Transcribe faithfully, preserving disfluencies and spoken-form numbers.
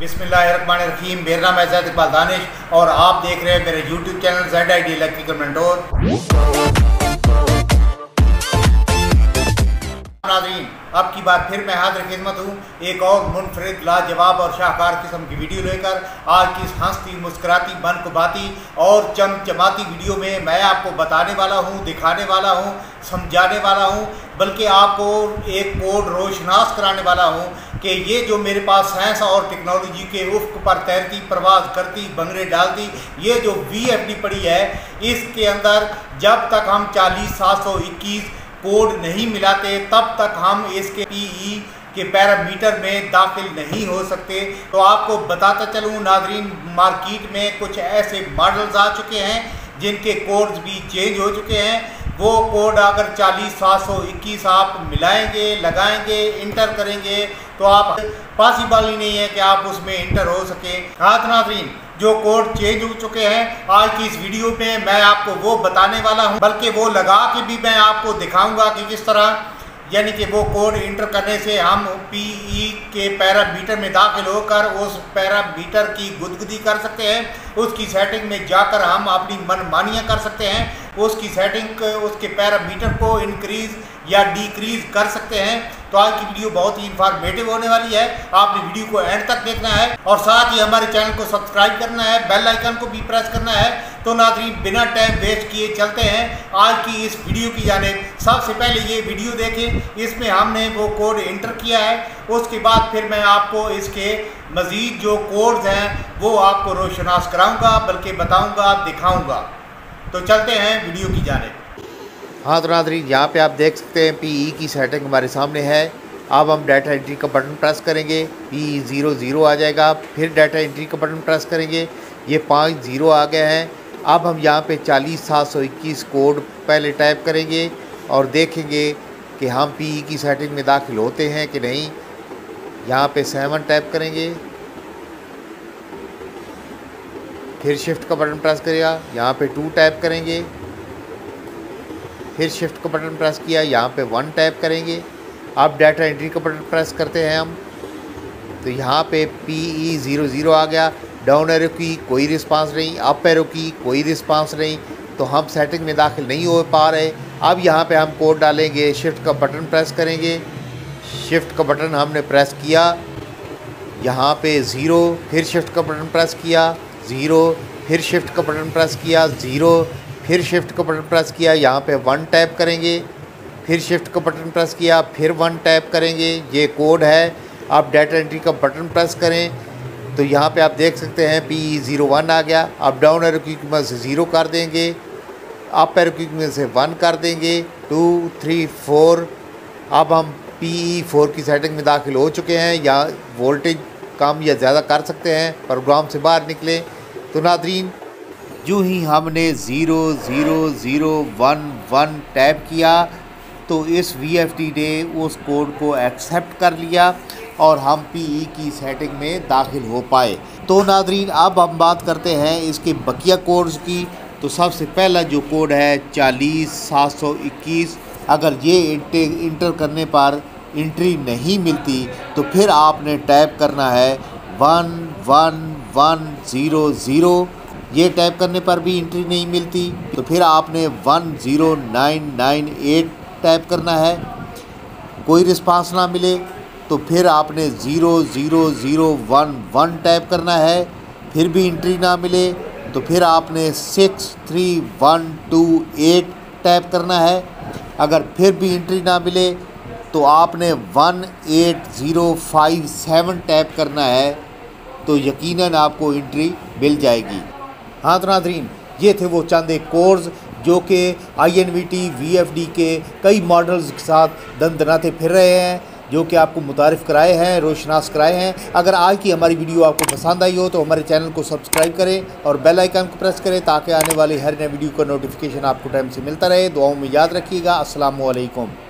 बिस्मिल्लाहिर्रहमानिर्रहीम। मेरा नाम है ज़ाहिद इकबाल दानिश और आप देख रहे हैं मेरे YouTube channel Z I D electrical mentor. नाज़रीन, अब की बार फिर मैं हाजिर खिदमत हूँ एक और मुनफरिद लाजवाब और शाहकार किस्म की वीडियो लेकर। आज की इस हंसती मुस्कुराती मनकुबाती और चमचमाती वीडियो में मैं आपको बताने वाला हूँ, दिखाने वाला हूँ, समझाने वाला हूँ, बल्कि आपको एक कोड रोशनास कराने वाला हूँ कि ये जो मेरे पास साइंस और टेक्नोलॉजी के उफ्क पर तैरती, परवाज करती, बंगरे डालती ये जो वी एफ डी पड़ी है, इसके अंदर जब तक हम चालीस सात सौ इक्कीस कोड नहीं मिलाते तब तक हम एस के पी ई के पैरामीटर में दाखिल नहीं हो सकते। तो आपको बताता चलूँ नाजरीन, मार्केट में कुछ ऐसे मॉडल्स आ चुके हैं जिनके कोड्स भी चेंज हो चुके हैं। वो कोड अगर चालीस सात सौ इक्कीस आप मिलाएंगे, लगाएंगे, इंटर करेंगे तो आप पॉसिबल ही नहीं है कि आप उसमें इंटर हो सकें। हाथ नाजरीन, जो कोड चेंज हो चुके हैं आज की इस वीडियो में मैं आपको वो बताने वाला हूं, बल्कि वो लगा के भी मैं आपको दिखाऊंगा कि किस तरह, यानी कि वो कोड इंटर करने से हम पी ई के पैरामीटर में दाखिल होकर उस पैरामीटर की गुदगुदी कर सकते हैं, उसकी सेटिंग में जाकर हम अपनी मनमानियाँ कर सकते हैं, उसकी सेटिंग, उसके पैरामीटर को इंक्रीज या डिक्रीज कर सकते हैं। तो आज की वीडियो बहुत ही इंफॉर्मेटिव होने वाली है, आपने वीडियो को एंड तक देखना है और साथ ही हमारे चैनल को सब्सक्राइब करना है, बेल आइकन को भी प्रेस करना है। तो नाज़रीन, बिना टाइम वेस्ट किए चलते हैं आज की इस वीडियो की जानिब। सबसे पहले ये वीडियो देखें, इसमें हमने वो कोड इंटर किया है, उसके बाद फिर मैं आपको इसके मज़ीद जो कोड्स हैं वो आपको रोशनास कराऊँगा, बल्कि बताऊँगा, दिखाऊँगा। तो चलते हैं वीडियो की जानिब। हाँ तो नाज़रीन, यहाँ पे आप देख सकते हैं पी ई की सेटिंग हमारे सामने है। अब हम डाटा एंट्री का बटन प्रेस करेंगे, पी ई ज़ीरो ज़ीरो आ जाएगा, फिर डाटा एंट्री का बटन प्रेस करेंगे, ये पाँच ज़ीरो आ गए हैं। अब हम यहाँ पे चालीस सात सौ इक्कीस कोड पहले टाइप करेंगे और देखेंगे कि हम पी ई की सेटिंग में दाखिल होते हैं कि नहीं। यहाँ पर सेवन टाइप करेंगे, फिर शिफ्ट का बटन प्रेस करेगा, यहाँ पे टू टाइप करेंगे, फिर शिफ्ट का बटन प्रेस किया, यहाँ पे वन टाइप करेंगे। अब डाटा एंट्री का बटन प्रेस करते हैं हम, तो यहाँ पे पी ई ज़ीरो ज़ीरो आ गया। डाउन एरो की कोई रिस्पांस नहीं, अप एरो की कोई रिस्पांस नहीं, तो हम सेटिंग में दाखिल नहीं हो पा रहे। अब यहाँ पे हम कोड डालेंगे, शिफ्ट का बटन प्रेस करेंगे, शिफ्ट का बटन हमने प्रेस किया, यहाँ पर ज़ीरो, फिर शिफ्ट का बटन प्रेस किया, ज़ीरो, फिर शिफ्ट का बटन प्रेस किया, ज़ीरो, फिर शिफ्ट का बटन प्रेस किया, यहाँ पे वन टाइप करेंगे, फिर शिफ्ट का बटन प्रेस किया, फिर वन टाइप करेंगे, ये कोड है। आप डाटा एंट्री का बटन प्रेस करें तो यहाँ पे आप देख सकते हैं पी ई ज़ीरो वन आ गया। आप डाउन एरो की कीमत से ज़ीरो कर देंगे, अप एरो की कीमत से वन कर देंगे, टू, थ्री, फोर। अब हम पी ई फोर की सेटिंग में दाखिल हो चुके हैं। यहाँ वोल्टेज कम या ज़्यादा कर सकते हैं, प्रोग्राम से बाहर निकलें। तो नादरीन, जो ही हमने zero zero zero one one type किया तो इस वी एफ टी ने उस कोड को एक्सेप्ट कर लिया और हम पी ई की सेटिंग में दाखिल हो पाए। तो नादरीन, अब हम बात करते हैं इसके बकिया कोड्स की। तो सबसे पहला जो कोड है चालीस सात सौ इक्कीस, अगर ये इंटर करने पर इंट्री नहीं मिलती तो फिर आपने टाइप करना है one one one zero zero. ये टाइप करने पर भी इंट्री नहीं मिलती तो फिर आपने one zero nine nine eight type करना है। कोई रिस्पांस ना मिले तो फिर आपने zero zero zero one one type करना है, फिर भी इंट्री ना मिले तो फिर आपने six three one two eight type करना है। अगर फिर भी इंट्री ना मिले तो आपने one eight zero five seven type करना है, तो यकीनन आपको इंट्री मिल जाएगी। हाँ तो नाज़रीन, ये थे वो चंद एक कोर्स जो कि I N V T V F D के कई मॉडल्स के साथ दम दनाते फिर रहे हैं, जो कि आपको मुतारिफ़ कराए हैं, रोशनास कराए हैं। अगर आज की हमारी वीडियो आपको पसंद आई हो तो हमारे चैनल को सब्सक्राइब करें और बेल आइकन को प्रेस करें ताकि आने वाली हर नई वीडियो का नोटिफिकेशन आपको टाइम से मिलता रहे। दुआओं में याद रखिएगा। अस्सलामु अलैकुम।